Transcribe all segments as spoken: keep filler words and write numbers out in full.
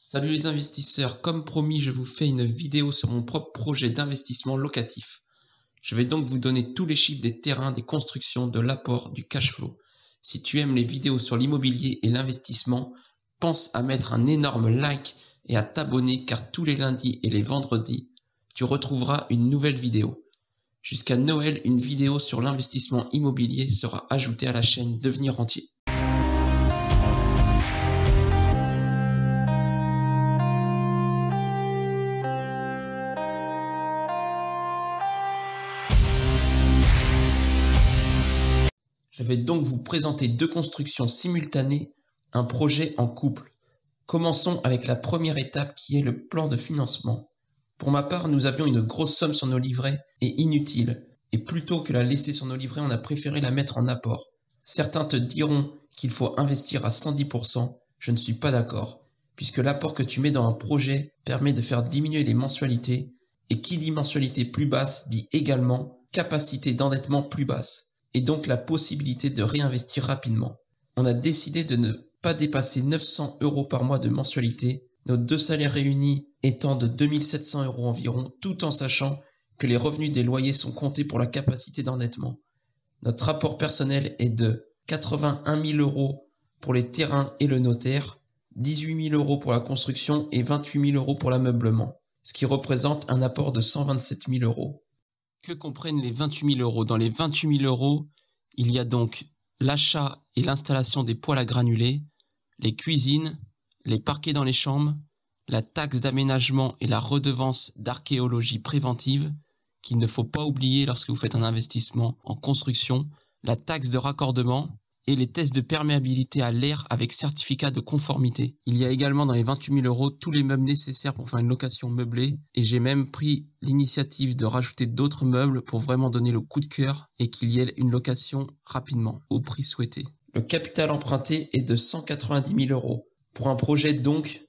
Salut les investisseurs, comme promis, je vous fais une vidéo sur mon propre projet d'investissement locatif. Je vais donc vous donner tous les chiffres des terrains, des constructions, de l'apport, du cash flow. Si tu aimes les vidéos sur l'immobilier et l'investissement, pense à mettre un énorme like et à t'abonner car tous les lundis et les vendredis, tu retrouveras une nouvelle vidéo. Jusqu'à Noël, une vidéo sur l'investissement immobilier sera ajoutée à la chaîne Devenir Rentier. Je vais donc vous présenter deux constructions simultanées, un projet en couple. Commençons avec la première étape qui est le plan de financement. Pour ma part, nous avions une grosse somme sur nos livrets et inutile. Et plutôt que la laisser sur nos livrets, on a préféré la mettre en apport. Certains te diront qu'il faut investir à cent dix pour cent. Je ne suis pas d'accord, puisque l'apport que tu mets dans un projet permet de faire diminuer les mensualités. Et qui dit mensualité plus basse dit également capacité d'endettement plus basse, et donc la possibilité de réinvestir rapidement. On a décidé de ne pas dépasser neuf cents euros par mois de mensualité, nos deux salaires réunis étant de deux mille sept cents euros environ, tout en sachant que les revenus des loyers sont comptés pour la capacité d'endettement. Notre rapport personnel est de quatre-vingt-un mille euros pour les terrains et le notaire, dix-huit mille euros pour la construction et vingt-huit mille euros pour l'ameublement, ce qui représente un apport de cent vingt-sept mille euros. Que comprennent les vingt-huit mille euros? Dans les vingt-huit mille euros, il y a donc l'achat et l'installation des poêles à granulés, les cuisines, les parquets dans les chambres, la taxe d'aménagement et la redevance d'archéologie préventive, qu'il ne faut pas oublier lorsque vous faites un investissement en construction, la taxe de raccordement et les tests de perméabilité à l'air avec certificat de conformité. Il y a également dans les vingt-huit mille euros tous les meubles nécessaires pour faire une location meublée, et j'ai même pris l'initiative de rajouter d'autres meubles pour vraiment donner le coup de cœur et qu'il y ait une location rapidement, au prix souhaité. Le capital emprunté est de cent quatre-vingt-dix mille euros, pour un projet donc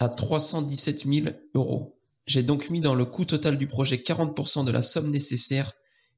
à trois cent dix-sept mille euros. J'ai donc mis dans le coût total du projet quarante pour cent de la somme nécessaire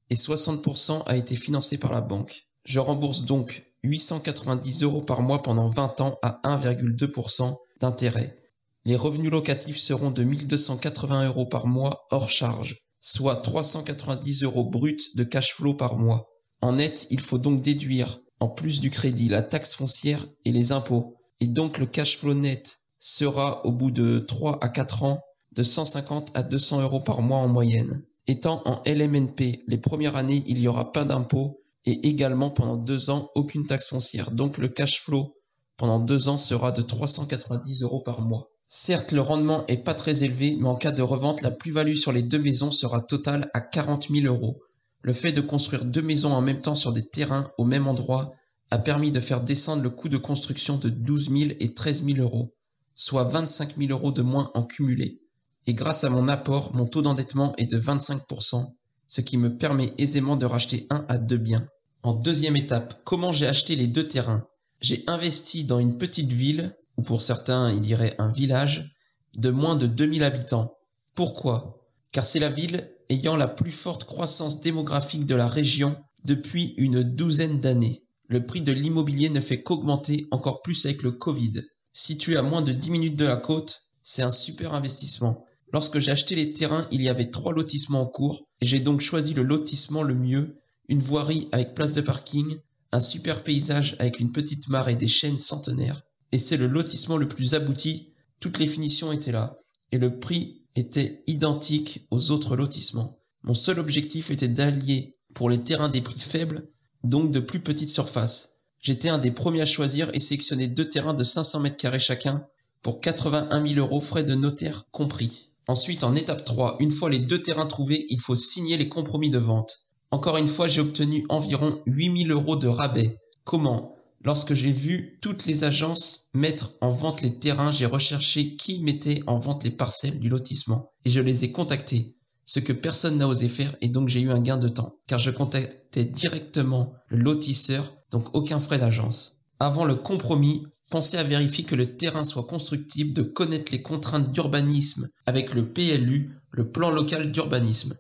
et soixante pour cent a été financé par la banque. Je rembourse donc huit cent quatre-vingt-dix euros par mois pendant vingt ans à un virgule deux pour cent d'intérêt. Les revenus locatifs seront de mille deux cent quatre-vingts euros par mois hors charge, soit trois cent quatre-vingt-dix euros bruts de cash flow par mois. En net, il faut donc déduire, en plus du crédit, la taxe foncière et les impôts. Et donc le cash flow net sera, au bout de trois à quatre ans, de cent cinquante à deux cents euros par mois en moyenne. Étant en L M N P, les premières années, il n'y aura pas d'impôts, et également pendant deux ans, aucune taxe foncière. Donc le cash flow pendant deux ans sera de trois cent quatre-vingt-dix euros par mois. Certes, le rendement est pas très élevé, mais en cas de revente, la plus-value sur les deux maisons sera totale à quarante mille euros. Le fait de construire deux maisons en même temps sur des terrains au même endroit a permis de faire descendre le coût de construction de douze mille et treize mille euros, soit vingt-cinq mille euros de moins en cumulé. Et grâce à mon apport, mon taux d'endettement est de vingt-cinq pour cent, ce qui me permet aisément de racheter un à deux biens. En deuxième étape, comment j'ai acheté les deux terrains? J'ai investi dans une petite ville, ou pour certains ils diraient un village, de moins de deux mille habitants. Pourquoi? Car c'est la ville ayant la plus forte croissance démographique de la région depuis une douzaine d'années. Le prix de l'immobilier ne fait qu'augmenter encore plus avec le Covid. Situé à moins de dix minutes de la côte, c'est un super investissement. Lorsque j'ai acheté les terrains, il y avait trois lotissements en cours et j'ai donc choisi le lotissement le mieux, une voirie avec place de parking, un super paysage avec une petite mare et des chênes centenaires. Et c'est le lotissement le plus abouti, toutes les finitions étaient là et le prix était identique aux autres lotissements. Mon seul objectif était d'allier pour les terrains des prix faibles, donc de plus petites surfaces. J'étais un des premiers à choisir et sélectionner deux terrains de cinq cents mètres carrés chacun pour quatre-vingt-un mille euros frais de notaire compris. Ensuite, en étape trois, une fois les deux terrains trouvés, il faut signer les compromis de vente. Encore une fois, j'ai obtenu environ huit mille euros de rabais. Comment? Lorsque j'ai vu toutes les agences mettre en vente les terrains, j'ai recherché qui mettait en vente les parcelles du lotissement. Et je les ai contactés, ce que personne n'a osé faire et donc j'ai eu un gain de temps. Car je contactais directement le lotisseur, donc aucun frais d'agence. Avant le compromis, pensez à vérifier que le terrain soit constructible, de connaître les contraintes d'urbanisme avec le P L U, le plan local d'urbanisme.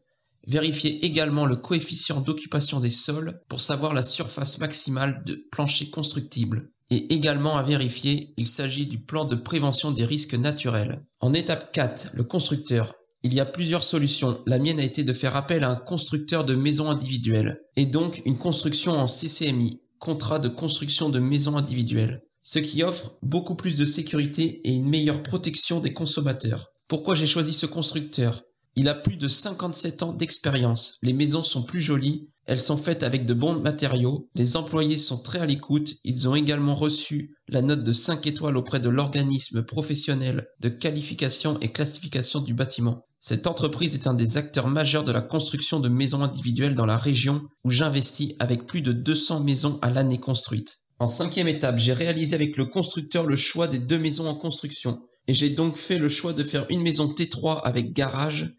Vérifiez également le coefficient d'occupation des sols pour savoir la surface maximale de plancher constructible. Et également à vérifier, il s'agit du plan de prévention des risques naturels. En étape quatre, le constructeur. Il y a plusieurs solutions. La mienne a été de faire appel à un constructeur de maisons individuelles, et donc une construction en C C M I, contrat de construction de maisons individuelles, ce qui offre beaucoup plus de sécurité et une meilleure protection des consommateurs. Pourquoi j'ai choisi ce constructeur ? Il a plus de cinquante-sept ans d'expérience, les maisons sont plus jolies, elles sont faites avec de bons matériaux, les employés sont très à l'écoute, ils ont également reçu la note de cinq étoiles auprès de l'organisme professionnel de qualification et classification du bâtiment. Cette entreprise est un des acteurs majeurs de la construction de maisons individuelles dans la région où j'investis avec plus de deux cents maisons à l'année construites. En cinquième étape, j'ai réalisé avec le constructeur le choix des deux maisons en construction et j'ai donc fait le choix de faire une maison T trois avec garage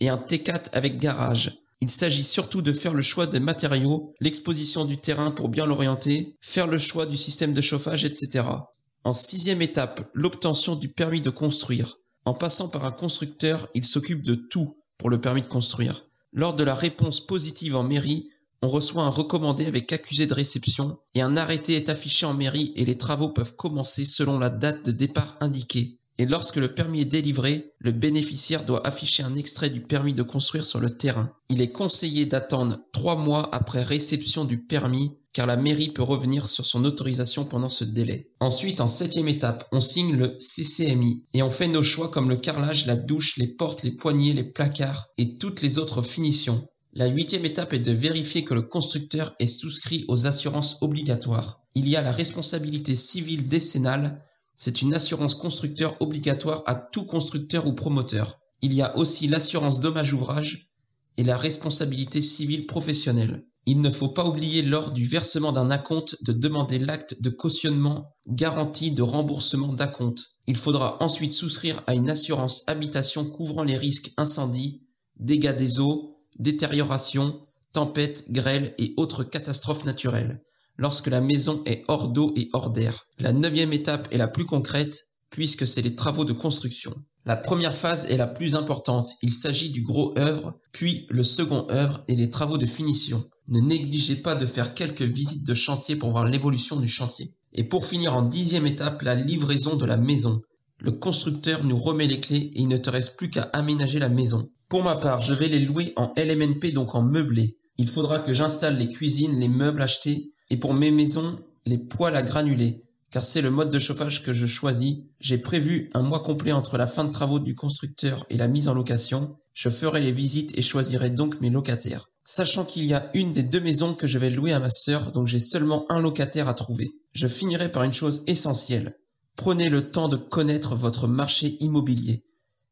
et un T quatre avec garage. Il s'agit surtout de faire le choix des matériaux, l'exposition du terrain pour bien l'orienter, faire le choix du système de chauffage, et cetera. En sixième étape, l'obtention du permis de construire. En passant par un constructeur, il s'occupe de tout pour le permis de construire. Lors de la réponse positive en mairie, on reçoit un recommandé avec accusé de réception et un arrêté est affiché en mairie et les travaux peuvent commencer selon la date de départ indiquée. Et lorsque le permis est délivré, le bénéficiaire doit afficher un extrait du permis de construire sur le terrain. Il est conseillé d'attendre trois mois après réception du permis, car la mairie peut revenir sur son autorisation pendant ce délai. Ensuite, en septième étape, on signe le C C M I et on fait nos choix comme le carrelage, la douche, les portes, les poignées, les placards et toutes les autres finitions. La huitième étape est de vérifier que le constructeur est souscrit aux assurances obligatoires. Il y a la responsabilité civile décennale. C'est une assurance constructeur obligatoire à tout constructeur ou promoteur. Il y a aussi l'assurance dommage-ouvrage et la responsabilité civile professionnelle. Il ne faut pas oublier lors du versement d'un acompte de demander l'acte de cautionnement garantie de remboursement d'acompte. Il faudra ensuite souscrire à une assurance habitation couvrant les risques incendie, dégâts des eaux, détérioration, tempête, grêle et autres catastrophes naturelles, lorsque la maison est hors d'eau et hors d'air. La neuvième étape est la plus concrète, puisque c'est les travaux de construction. La première phase est la plus importante, il s'agit du gros œuvre, puis le second œuvre et les travaux de finition. Ne négligez pas de faire quelques visites de chantier pour voir l'évolution du chantier. Et pour finir en dixième étape, la livraison de la maison. Le constructeur nous remet les clés et il ne te reste plus qu'à aménager la maison. Pour ma part, je vais les louer en L M N P, donc en meublé. Il faudra que j'installe les cuisines, les meubles achetés, et pour mes maisons, les poêles à granuler, car c'est le mode de chauffage que je choisis. J'ai prévu un mois complet entre la fin de travaux du constructeur et la mise en location. Je ferai les visites et choisirai donc mes locataires. Sachant qu'il y a une des deux maisons que je vais louer à ma sœur, donc j'ai seulement un locataire à trouver. Je finirai par une chose essentielle. Prenez le temps de connaître votre marché immobilier.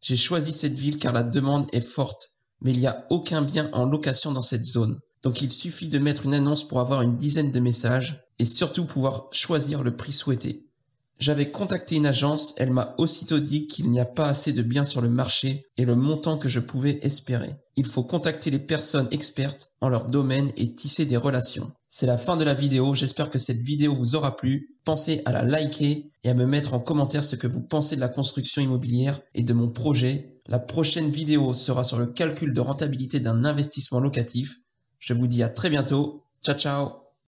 J'ai choisi cette ville car la demande est forte, mais il n'y a aucun bien en location dans cette zone. Donc il suffit de mettre une annonce pour avoir une dizaine de messages et surtout pouvoir choisir le prix souhaité. J'avais contacté une agence, elle m'a aussitôt dit qu'il n'y a pas assez de biens sur le marché et le montant que je pouvais espérer. Il faut contacter les personnes expertes en leur domaine et tisser des relations. C'est la fin de la vidéo, j'espère que cette vidéo vous aura plu. Pensez à la liker et à me mettre en commentaire ce que vous pensez de la construction immobilière et de mon projet. La prochaine vidéo sera sur le calcul de rentabilité d'un investissement locatif. Je vous dis à très bientôt. Ciao, ciao!